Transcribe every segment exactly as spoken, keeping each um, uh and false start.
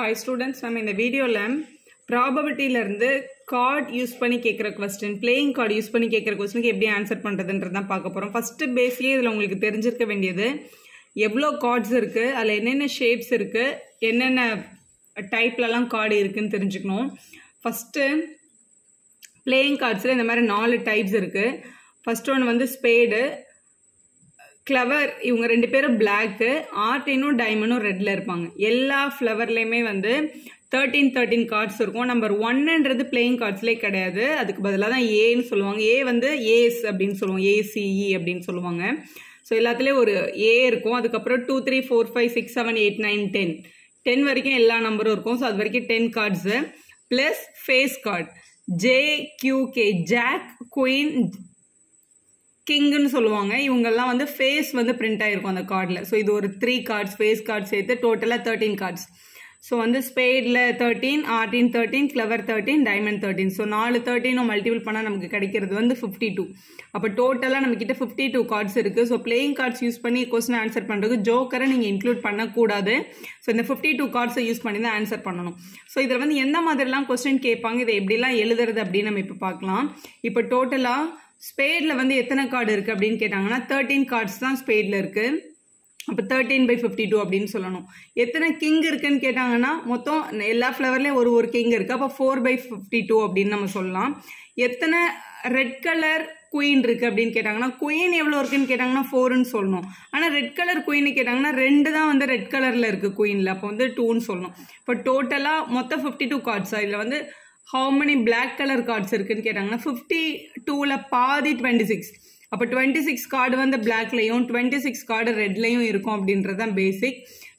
Hi students, we will video the probability of card use question, playing card use question, we will answer the first base. We will know cards, shapes, type of card. First, playing cards are types. First one is spade, clever இவங்க ரெண்டு பேரும் black art இன்னோ diamond redல இருப்பாங்க எல்லா flowerலயுமே வந்து thirteen thirteen cards இருக்கும் number one ன்றது playing cardsலயே கிடையாது அதுக்கு பதிலா தான் a னு சொல்லுவாங்க a வந்து ace அப்படினு சொல்லுவாங்க a c e அப்படினு சொல்லுவாங்க சோ எல்லாத்துலயே ஒரு a இருக்கும் அதுக்கு அப்புறம் two three four five six seven eight nine ten ten வரைக்கும் எல்லா நம்பரும் இருக்கும் சோ அது வரைக்கும் ten cards plus face card j q k jack queen King ன்னு சொல்லுவாங்க இவங்கெல்லாம் வந்து face வந்து print ஆயிருக்கும் அந்த கார்டுல சோ இது ஒரு three cards face cards சேர்த்து total thirteen cards சோ வந்து spade ல thirteen art in thirteen clever thirteen diamond thirteen so four thirteen multiple பண்ணா நமக்கு கிடைக்கிறது வந்து fifty-two அப்ப டோட்டலா நமக்கிட்ட fifty-two cards இருக்கு சோ playing cards யூஸ் பண்ணி क्वेश्चन ஆன்சர் பண்றதுக்கு ஜோக்கரை நீங்க இன்க்ளூட் பண்ண கூடாது சோ இந்த fifty-two cards யூஸ் பண்ணி தான் ஆன்சர் பண்ணனும் சோ இதல வந்து என்ன மாதிரிலாம் क्वेश्चन கேட்பாங்க இத எப்படிலாம் எழுதுறது அப்படி நாம இப்ப பார்க்கலாம் இப்ப டோட்டலா Spade la vandhu ethana card irukku appdin kettaangana thirteen cards dhaan spade la irukku appo thirteen by fifty-two appdin sollanum ethana king irukku nu kettaangana mottham ella flower la oru oru king irukku appo four by fifty-two appdin nama sollalam ethana red color queen irukku appdin kettaangana queen evlo irukku nu kettaangana four nu sollanum ana red color queen nu kettaangana rendu dhaan vandhu red color la irukku queen la appo vandhu two nu sollanum appo totally mottham fifty-two cards ah idla vandhu How many black color cards are there? fifty-two la paadi twenty-six. Appa twenty-six card vandha black layum, twenty-six card red layum irukum abindradha basic.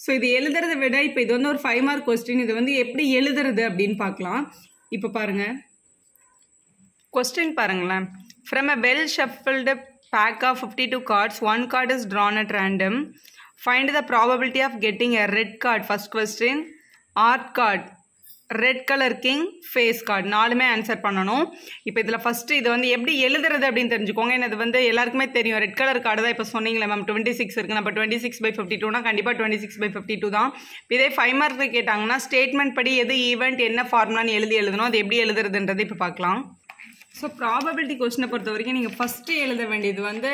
So idu eludradha vida ipo idu vandha or five mark question idu vandha eppadi eludradhu abdin paakalam. Ipo parunga. Question parangala. From a well shuffled pack of fifty-two cards, one card is drawn at random. Find the probability of getting a red card. First question, art card. Red color king face card நாலுமே answer பண்ணனும் இப்போ இதல first இது வந்து எப்படி எழுதுறது அப்படினு தெரிஞ்சுக்கோங்க இது வந்து எல்லாருக்குமே தெரியும் red color card தான் இப்ப சொன்னீங்களே மேம் twenty-six இருக்கு நம்ம twenty-six by fifty-two னா கண்டிப்பா twenty-six by fifty-two தான் இதே five மார்க் கேட்டாங்கன்னா ஸ்டேட்மென்ட் படி எது ஈவென்ட் என்ன ஃபார்முலான்னு எழுதி எழுதணும் அது எப்படி எழுதுறதுன்றதை இப்ப பார்க்கலாம் So, probability question பொறுத்த வரைக்கும் நீங்க first எழுத வேண்டியது வந்து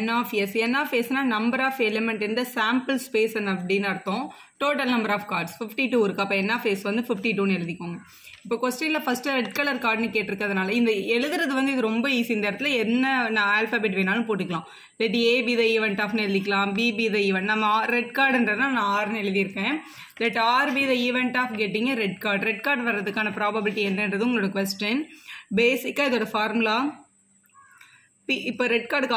n of s n of s னா number of element in the sample space அப்படின அர்த்தம் total number of cards fifty-two இருக்கு அப்ப n of s வந்து fifty-two னு எழுதிக்கோங்க இப்போ क्वेश्चनல first red color card னு கேட்டிருக்கிறதுனால இந்த எழுதுறது வந்து இது ரொம்ப ஈஸி இந்த இடத்துல என்ன alphabet வேணாலும் போட்டுக்கலாம் let a be the event of னு எழுதிக்கலாம் b be the event நம்ம red card ன்றதுனால நான் r னு எழுதி இருக்கேன் let r be the event of getting a red card red card வரதுக்கான probability என்னன்றது உங்களுடைய question Basically, this is the formula. P, now, red card R.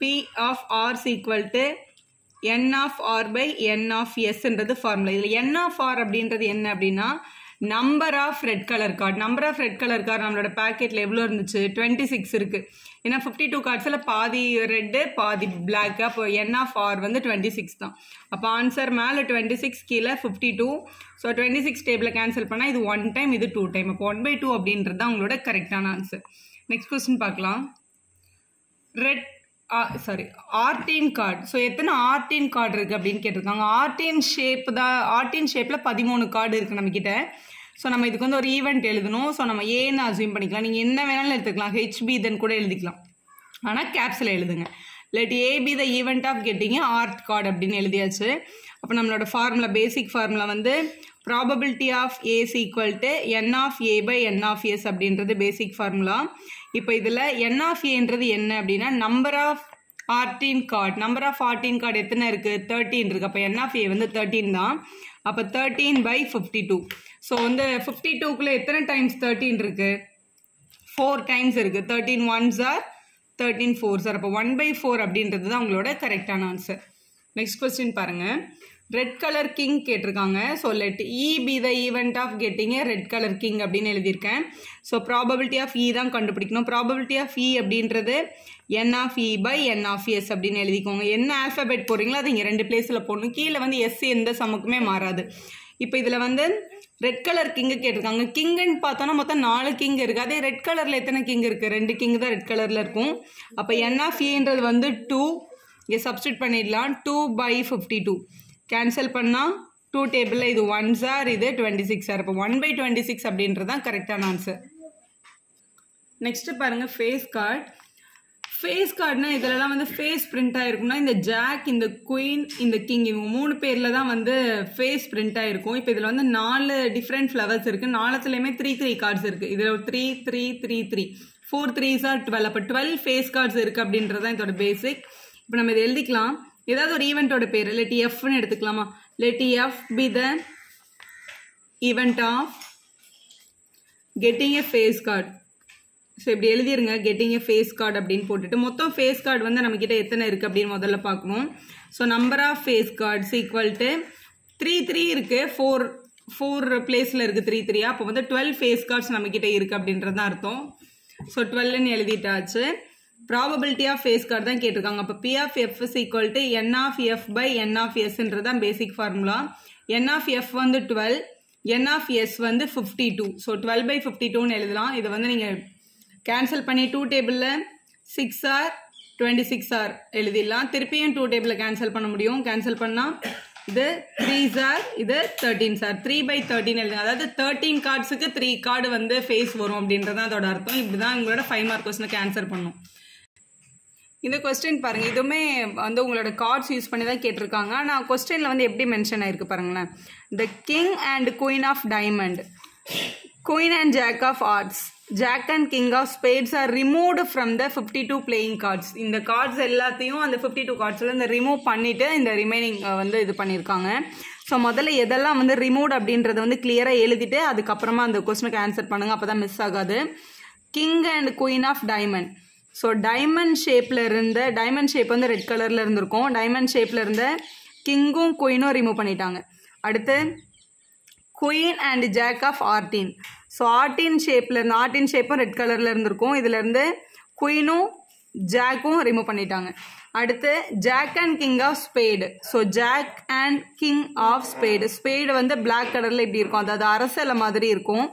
P of R is equal to N of R by N of S. This is the formula. N of R is number of red color card. Number of red color card is packet level twenty-six. In fifty-two cards, பாதி red, பாதி black. N of R is twenty-six. Answer is twenty-six, fifty-two. So, twenty-six table cancel panna idu one time idu two time appo one by two அப்படின்றதுதான் உங்களோட கரெக்ட்டான answer next question பார்க்கலாம் red uh, sorry R ten card so எத்தனை R ten card இருக்கு அப்படினு கேட்டிருக்காங்க R ten shape da R ten shape la thirteen card இருக்கு நமக்கிட்ட so நம்ம இதுக்கு வந்து ஒரு ஈவென்ட் எழுதணும் சோ நம்ம a ன்னு அஸ்யூம் பண்ணிக்கலாம் நீங்க என்ன வேணாலும் எடுத்துக்கலாம் hb then கூட எழுதிக்கலாம் ஆனா கேப்ஸ்ல எழுதுங்க let a be the event of getting a art card அப்படினு எழுதியாச்சு அப்ப நம்மளோட ஃபார்முலா பேசிக் ஃபார்முலா வந்து probability of a is equal to n of a by n of s அப்படின்றது பேசிக் ஃபார்முலா இப்போ இதுல n of a ன்றது என்ன அப்படினா number of R ten card number of R ten card எத்தனை இருக்கு thirteen இருக்கு அப்ப n of a வந்து thirteen தான் அப்ப thirteen by fifty-two சோ வந்து fifty-two குள்ள எத்தனை டைம்ஸ் thirteen இருக்கு four டைம்ஸ் இருக்கு thirteen ones are thirteen fours அப்ப one by four அப்படின்றது தான் உங்களோட கரெக்ட்டான ஆன்சர் நெக்ஸ்ட் क्वेश्चन பாருங்க red color king கேட்டிருக்காங்க so let e be the event of getting a red color king அப்படினு எழுதி இருக்கேன் so probability of e தான் கண்டுபிடிக்கணும் probability of e அப்படின்றது n of e by n of s அப்படினு எழுதிக்கோங்க என்ன alphabet போறீங்களோ அதை இங்க ரெண்டு பிளேஸ்ல போடணும் கீழ வந்து s எந்த சமக்குமே மாறாது இப்போ இதுல வந்து red color king கேட்டிருக்காங்க king ன்னு பார்த்தா மொத்தம் four king இருக்கு அதே red color ல எத்தனை king இருக்கு ரெண்டு king தான் red color ல இருக்கும் அப்ப n of e ன்றது வந்து two இங்க substitute பண்ணிடலாம் two by fifty-two cancel பண்ணா two table la idu ones are idu twenty-six are one by twenty-six அப்படின்றது தான் கரெக்ட்டான ஆன்சர். நெக்ஸ்ட் பாருங்க ஃபேஸ் கார்டு. ஃபேஸ் கார்டுனா இதெல்லாம் வந்து ஃபேஸ் print ஆயிருக்கும்னா இந்த ஜாக் இந்த குயின் இந்த கிங் இவங்க மூணு பேர்ல தான் வந்து ஃபேஸ் print ஆயிருக்கும். இப்போ இதல வந்து நாலு டிஃபரண்ட் फ्लावर्स இருக்கு. நாலுத்துலயுமே three three கார்ட்ஸ் இருக்கு. இதுல three three three three four threes are twelve. அப்ப twelve ஃபேஸ் கார்ட்ஸ் இருக்கு அப்படின்றது தான் இதோட பேசிக். இப்போ நம்ம இத எழுதிக்கலாம். ஏதாவது ஒரு ஈவென்ட்டோட பேர் let f ன்னு எடுத்துக்கலாமா? Let f be the event of getting a face card. So இப்படி எழுதிருங்க getting a face card அப்படினு போட்டுட்டு மொத்தம் face card வந்து நம்ம கிட்ட எத்தனை இருக்கு அப்படி முதல்ல பார்க்கணும். So number of face cards equal to three three இருக்கு four four placeல இருக்கு three three அப்ப வந்து twelve face cards நம்ம கிட்ட இருக்கு அப்படின்றது தான் அர்த்தம். சோ twelve ன்னு எழுதிட்டாச்சு. probability of face card தான் கேட்டிருக்காங்க. அப்ப p of f is equal to n of f by n of s ன்றது தான் basic formula. n of f வந்து twelve, n of s வந்து fifty-two. So twelve by fifty-two ன்னு எழுதலாம். இது வந்து நீங்க cancel பண்ணி two table ல six r twenty-six r எழுதிடலாம். திருப்பியும் two table ல cancel பண்ண முடியும். cancel பண்ணா இது three r இது thirteen r three by thirteen எழுதுங்க. அதாவது thirteen கார்ட்ஸ்க்கு three கார்டு வந்து ஃபேஸ் வரும் அப்படின்றது தான் அதோட அர்த்தம். இப்படி தான் உங்களோட five மார்க் क्वेश्चन கேன்சல் பண்ணனும். இந்த क्वेश्चन பாருங்க இதுமே வந்து உங்களோட கார்ட்ஸ் யூஸ் பண்ணி தான் கேட்டிருக்காங்க. நான் क्वेश्चनல வந்து எப்படி மென்ஷன் ஆயிருக்கு பாருங்களேன். the king and queen of diamond, queen and jack of hearts, jack and king of spades are removed from the fifty-two playing cards. இந்த cards எல்லாத்தையும் அந்த fifty-two cardsல இருந்து ரிமூவ் பண்ணிட்டு இந்த ரிமைனிங் வந்து இது பண்ணிருக்காங்க. சோ முதல்ல எதெல்லாம் வந்து ரிமூவ் அப்படின்றத வந்து கிளியரா எழுதிட்டு அதுக்கு அப்புறமா அந்த क्वेश्चनக்கு ஆன்சர் பண்ணுங்க. அப்பதான் மிஸ் ஆகாது. king and queen of diamond. So diamond ஷேப்ல இருந்த டைமண்ட் ஷேப் வந்து ரெட் கலர்ல இருந்திருக்கும். டைமண்ட் ஷேப்ல இருந்த கிங்கும் குயினும் ரிமூவ் பண்ணிட்டாங்க. அடுத்து queen and jack of hearts. So ஆர்டின் ஷேப்பில் இருந்து ஆர்டின் ஷேப்பும் ரெட் கலரில் இருந்திருக்கும். இதிலேருந்து குயினும் ஜாக்கும் ரிமூவ் பண்ணிட்டாங்க. அடுத்து jack and king of spade. So jack and king of spade spade வந்து பிளாக் கலரில் இப்படி இருக்கும், அதாவது அரசலை மாதிரி இருக்கும்.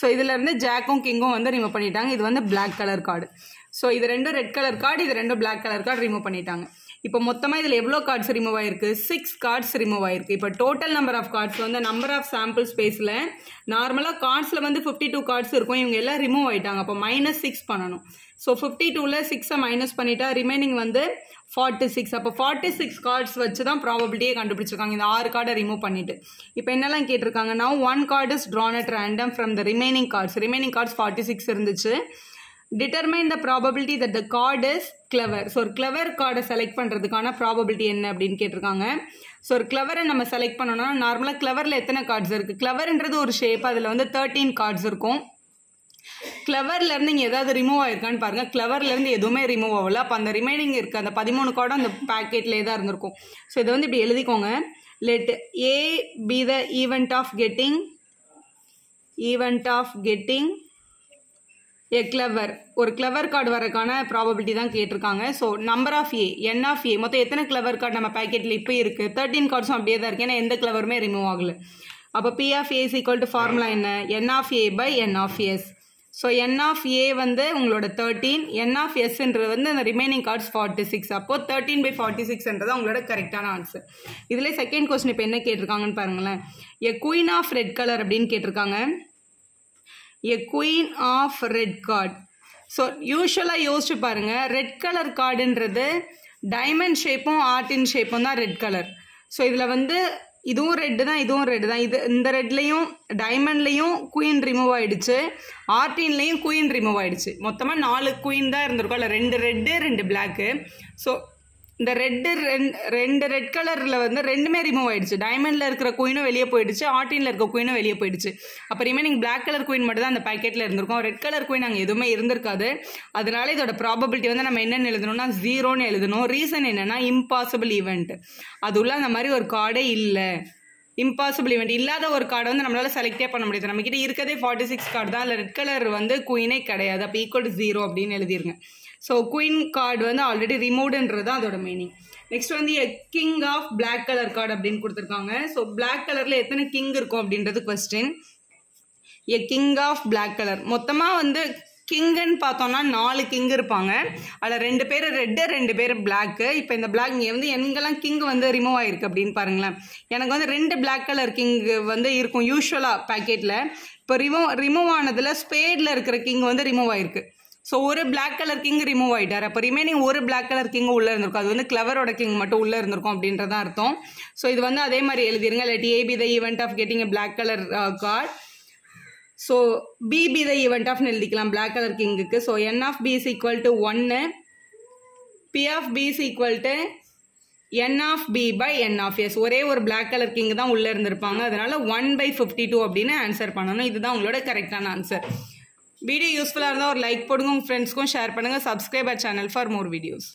ஸோ இதிலேருந்து ஜாக்கும் கிங்கும் வந்து ரிமூவ் பண்ணிட்டாங்க. இது வந்து பிளாக் கலர் கார்டு. ஸோ இது ரெண்டும் ரெட் கலர் கார்டு, இது ரெண்டும் பிளாக் கலர் கார்டு ரிமூவ் பண்ணிட்டாங்க. இப்போ மொத்தமாக இதில் எவ்வளோ கார்ட்ஸ் ரிமூவ் ஆயிருக்கு? சிக்ஸ் கார்ட்ஸ் ரிமூவ் ஆயிருக்கு. இப்போ டோட்டல் நம்பர் ஆஃப் கார்ட்ஸ் வந்து நம்பர் ஆஃப் சாம்பிள் ஸ்பேஸில் நார்மலாக கார்ட்ஸில் வந்து ஃபிஃப்டி டூ கார்ட்ஸ் இருக்கும். இவங்க எல்லாம் ரிமூவ் ஆயிட்டாங்க. அப்போ மைனஸ் சிக்ஸ் பண்ணணும். ஸோ ஃபிஃப்டி டூவில் சிக்ஸை மைனஸ் பண்ணிட்டா ரிமைனிங் வந்து ஃபார்ட்டி சிக்ஸ். அப்போ ஃபார்ட்டி சிக்ஸ் கார்ட்ஸ் வச்சு தான் ப்ராபபிலிட்டியே கண்டுபிடிச்சிருக்காங்க இந்த ஆறு கார்டை ரிமூவ் பண்ணிட்டு. இப்போ என்னெல்லாம் கேட்டிருக்காங்க? Now one card is drawn at random from the remaining cards. Remaining cards forty six இருந்துச்சு. determine the probability that the card is clever. so ஒரு clever card select பண்றதுக்கான probability என்ன அப்படினு கேட்டிருக்காங்க. so ஒரு clever நம்ம select பண்ணனும்னா நார்மலா cleverல எத்தனை cards இருக்கு? cleverன்றது ஒரு shape, அதுல வந்து thirteen cards இருக்கும். cleverல இருந்து நீங்க ஏதாவது ரிமூவ் ஆயிருக்கான்னு பாருங்க. cleverல இருந்து எதுவுமே ரிமூவ் ஆகல. அப்ப அந்த ரிமைனிங் இருக்க அந்த பதிமூணு கார்டு அந்த பாக்கெட்லயே தான் இருந்திருக்கும். so இத வந்து இப்படி எழுதிக்கோங்க. let a be the event of getting event of getting a clever. ஒரு clever card வரக்கான probability தான் கேட்டிருக்காங்க. So number of A n of A மொத்தம் எத்தனை clever card நம்ம பேக்கெட்டில் இப்போ இருக்குது? தேர்ட்டீன் கார்ட்ஸும் அப்படியே தான் இருக்குது. ஏன்னா எந்த cleverமே ரிமூவ் ஆகலை. அப்போ p of a is equal to formula என்ன? n of a by n of s. So n of a வந்து உங்களோட தேர்ட்டீன், n of sன்றது வந்து அந்த ரிமைனிங் கார்ட்ஸ் ஃபார்ட்டி சிக்ஸ். அப்போது தேர்ட்டீன் பை ஃபார்ட்டி சிக்ஸ்ன்றது உங்களோட கரெக்டான ஆன்சர். இதில் செகண்ட் கொஸ்டின் இப்போ என்ன கேட்டிருக்காங்கன்னு பாருங்களேன். a queen of red color அப்படின்னு கேட்டிருக்காங்க. a queen of red card. so usually யோசிச்சு பாருங்க, ரெட் கலர் கார்டுன்றது டைமண்ட் ஷேப்பும் ஆர்டின் ஷேப்பும் தான் ரெட் கலர். ஸோ இதில் வந்து இதுவும் ரெட்டு தான் இதுவும் ரெட்டு தான். இது இந்த ரெட்லேயும் டைமண்ட்லேயும் குயின் ரிமூவ் ஆயிடுச்சு, ஆர்டின்லேயும் குயின் ரிமூவ் ஆயிடுச்சு. மொத்தமாக நாலு குயின் தான் இருந்திருக்கும். இல்லை ரெண்டு ரெட்டு ரெண்டு பிளாக்கு. ஸோ இந்த ரெட்டு ரெண்டு ரெண்டு ரெட் கலரில் வந்து ரெண்டுமே ரிமூவ் ஆயிடுச்சு. டைமண்டில் இருக்கிற குயினும் வெளியே போயிடுச்சு, ஆர்டினில் இருக்கிற குயினும் வெளியே போயிடுச்சு. அப்போ ரிமைனிங் பிளாக் கலர் குயின் மட்டும் தான் அந்த பேக்கெட்டில் இருந்திருக்கும். ரெட் கலர் குயின் அங்கே எதுவுமே இருந்திருக்காது. அதனால இதோட ப்ராபபிலிட்டி வந்து நம்ம என்னென்னு எழுதணும்னா ஜீரோன்னு எழுதணும். ரீசன் என்னென்னா இம்பாசிபிள் ஈவெண்ட், அதுள்ள அந்த மாதிரி ஒரு கார்டே இல்லை. இம்பாசிபிள் ஈவெண்ட் இல்லாத ஒரு கார்டை வந்து நம்மளால செலக்டே பண்ண முடியாது. நம்மக்கிட்ட இருக்கிறதே ஃபார்ட்டி சிக்ஸ் கார்டு தான். அதில் ரெட் கலர் வந்து குயினே கிடையாது. அப்போ ஈக்குவல் டு ஜீரோ அப்படின்னு எழுதிருங்க. ஸோ குயின் கார்டு வந்து ஆல்ரெடி ரிமூவ்டுன்றது தான் அதோட மீனிங். நெக்ஸ்ட் வந்து king of black colour card அப்படின்னு கொடுத்துருக்காங்க. ஸோ பிளாக் கலரில் எத்தனை கிங் இருக்கும் அப்படின்றது question. A king of black colour மொத்தமாக வந்து கிங்குன்னு பார்த்தோம்னா நாலு கிங் இருப்பாங்க. அதில் ரெண்டு பேர் ரெட்டு, ரெண்டு பேர் பிளாக்கு. இப்போ இந்த பிளாக் இங்கே வந்து எங்கெல்லாம் கிங் வந்து ரிமூவ் ஆகிருக்கு அப்படின்னு பாருங்களேன். எனக்கு வந்து ரெண்டு பிளாக் கலர் கிங் வந்து இருக்கும் யூஸ்வலாக பேக்கெட்டில். இப்போ ரிமூவ் ரிமூவ் ஆனதில் ஸ்பேடில் இருக்கிற கிங் வந்து ரிமூவ் ஆகிருக்கு. ஸோ ஒரு பிளாக் கலர் கிங் ரிமூவ் ஆகிட்டார். அப்போ ரிமைனிங் ஒரு பிளாக் கலர் கிங் உள்ளே இருந்திருக்கும். அது வந்து கிளவரோட கிங் மட்டும் உள்ளே இருந்திருக்கும் அப்படின்றதான் அர்த்தம். ஸோ இது வந்து அதே மாதிரி எழுதிருங்க. Let A be the event of getting a black colour card. So B be the event of எழுதிக்கலாம் பிளாக் கலர் கிங்குக்கு. So N of B is equal to ஒன்று, P of B is equal to N of B by N of S. ஒரே ஒரு black colour king தான் உள்ளே இருந்திருப்பாங்க. அதனால் one by fifty two அப்படின்னு ஆன்சர் பண்ணணும். இதுதான் உங்களோட கரெக்டான ஆன்சர். வீடியோ யூஸ்ஃபுல்லாக இருந்தால் ஒரு லைக் போடுங்க, உங்கள் ஃப்ரெண்ட்ஸ்க்கும் ஷேர் பண்ணுங்கள். Subscriber channel for more videos.